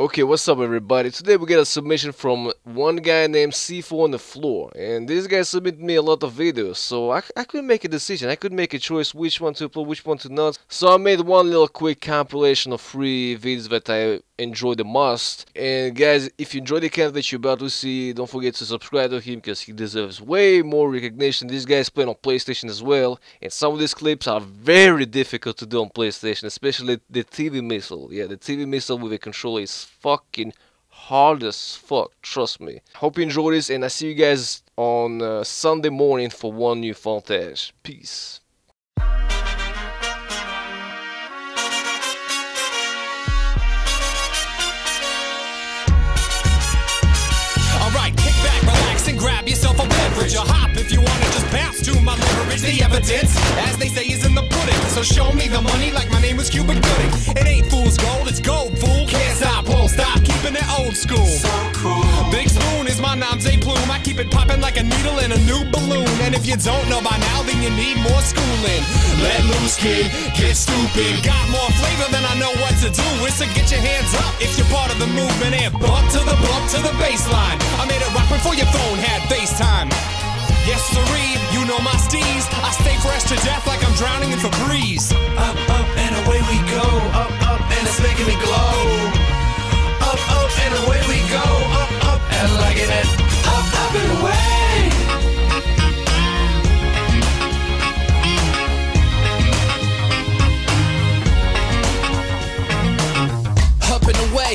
Okay, what's up everybody? Today we get a submission from one guy named C4onthefloor, and this guy submitted me a lot of videos, so I couldn't make a decision. I couldn't make a choice which one to upload, which one to not. So I made one little quick compilation of 3 videos that I enjoy the most. And guys, if you enjoy the content that you're about to see, don't forget to subscribe to him because he deserves way more recognition. This guy is playing on PlayStation as well, and some of these clips are very difficult to do on PlayStation, especially the TV missile. Yeah, the TV missile with a controller is fucking hard as fuck, trust me. Hope you enjoy this, and I see you guys on Sunday morning for one new footage. Peace. Alright, kick back, relax, and grab yourself a beverage. Or hop if you wanna just bounce to my leverage. The evidence, as they say, is in the pudding. So show me the money like my name was Cuba Gooding. It ain't fool's gold, it's gold, fool. Can't stop, won't stop, keeping it old school. So cool. Big Spoon is my nom de plume. I keep it popping like a needle in a new balloon. And if you don't know by now, then you need more schooling. Let loose, kid, get stupid. Got more flavor than I know what to do with, so get your hands up if you're part of the movement. And bump to the baseline. I made it rock before your phone had FaceTime. Yes, siree, you know my steez. I stay fresh to death like I'm drowning in Febreze. Up, up, and away we go. Up, up, and it's making me glow. Up, up, and away we go. Up, up, and liking it. Up, up, and away. Up and away,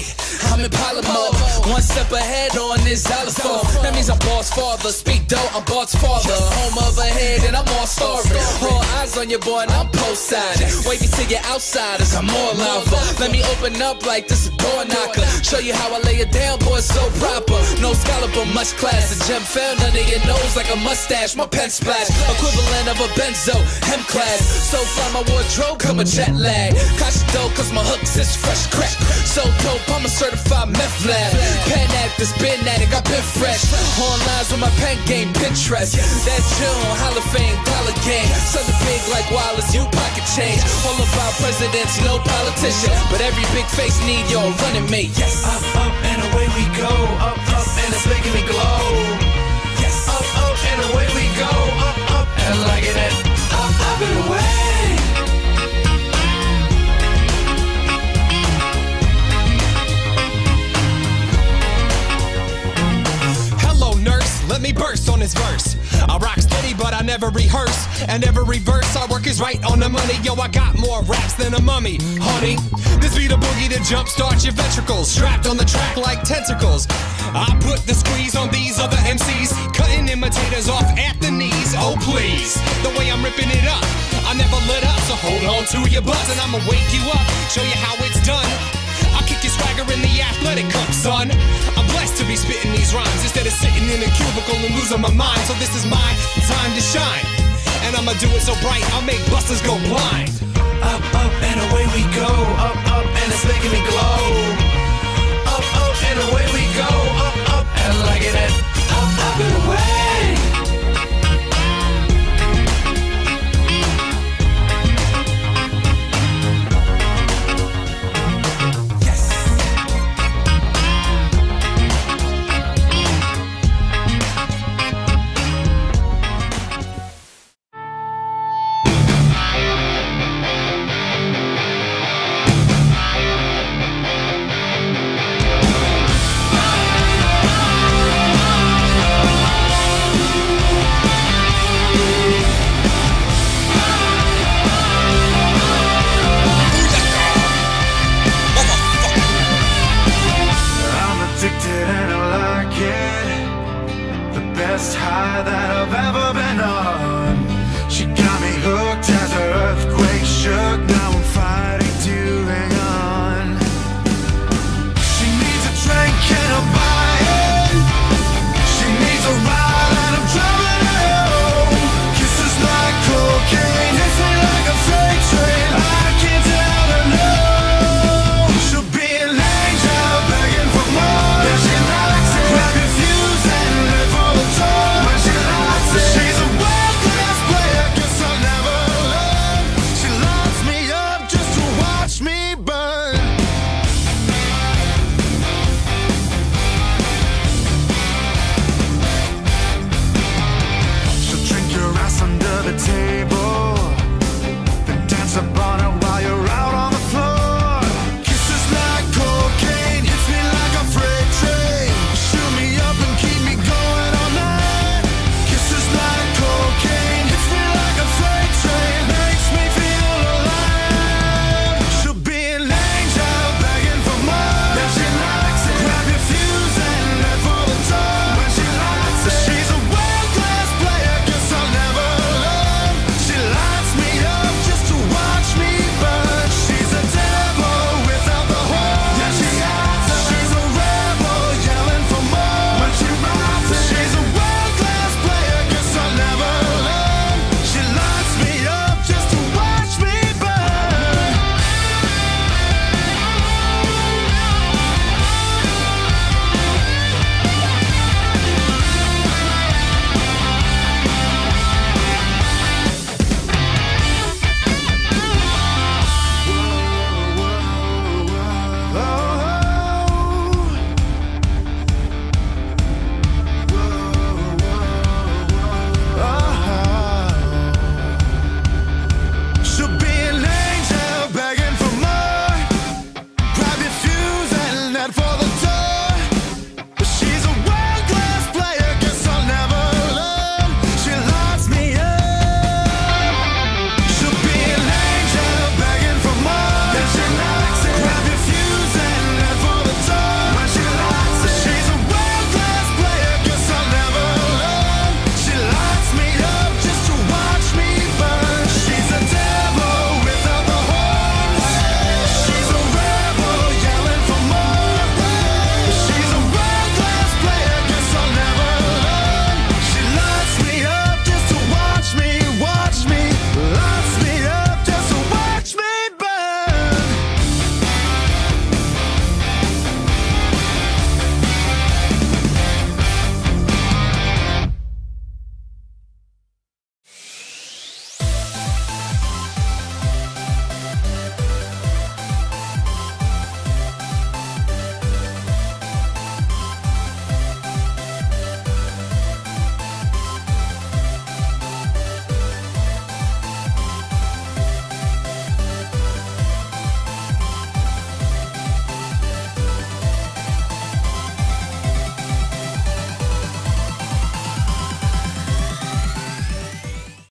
I'm in pilot mode. One step ahead on this xylophone. That means I'm boss father. Speak though, I'm boss father. Home of a head and I'm all starving. All eyes on your boy and I'm post-sided. Wavy to your outsiders, I'm more lava. Let me open up like this a door knocker. Show you how I lay it down, boy, so proper. No scholar but much class. A gem fell under your nose like a mustache. My pen splash, equivalent of a benzo, M-class. So fly my wardrobe, come a jet lag. Catch the dough cause my hooks is fresh crack. So dope, I'm a certified meth lab. Pen actors, been addict, I've been fresh. Online with my pen game, Pinterest. That's June, Hall of Fame, dollar game. Something big like Wallace, you pocket change. All about presidents, no politician. But every big face need your running mate. Yes. Up, up, and away we go. Up, up, and it's making me glow. Yes. Up, up, and away we go. Up, up, and liking it. Up, up, and away. Let me burst on this verse. I rock steady, but I never rehearse. And every verse I work is right on the money. Yo, I got more raps than a mummy, honey. This be the boogie to jumpstart your ventricles. Strapped on the track like tentacles. I put the squeeze on these other MCs. Cutting imitators off at the knees. Oh, please. The way I'm ripping it up. I never let up, so hold on to your butts. And I'ma wake you up, show you how it's done. I'll kick your swagger in the athletic cup, son. I'm blessed to be spitting these rhymes instead of sitting in a cubicle and losing my mind. So this is my time to shine, and I'ma do it so bright I'll make busters go blind. Up, up, and away we go. Up, up, and it's making me glow.